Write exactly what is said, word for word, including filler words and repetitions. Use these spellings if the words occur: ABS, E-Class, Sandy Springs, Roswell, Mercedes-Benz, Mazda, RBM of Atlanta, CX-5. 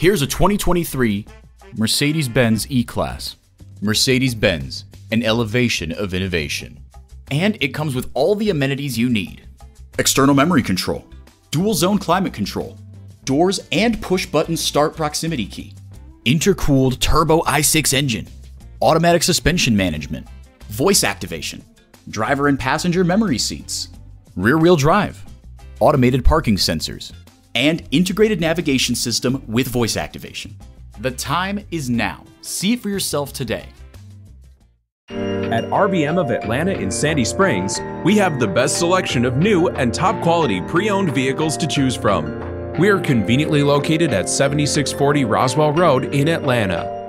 Here's a twenty twenty-three Mercedes-Benz E-Class. Mercedes-Benz, an elevation of innovation. And it comes with all the amenities you need. External memory control, dual zone climate control, doors and push button start proximity key, intercooled turbo I six engine, automatic suspension management, voice activation, driver and passenger memory seats, rear wheel drive, automated parking sensors, and integrated navigation system with voice activation. The time is now. See it for yourself today. At R B M of Atlanta in Sandy Springs, we have the best selection of new and top quality pre-owned vehicles to choose from. We are conveniently located at seventy-six forty Roswell Road in Atlanta.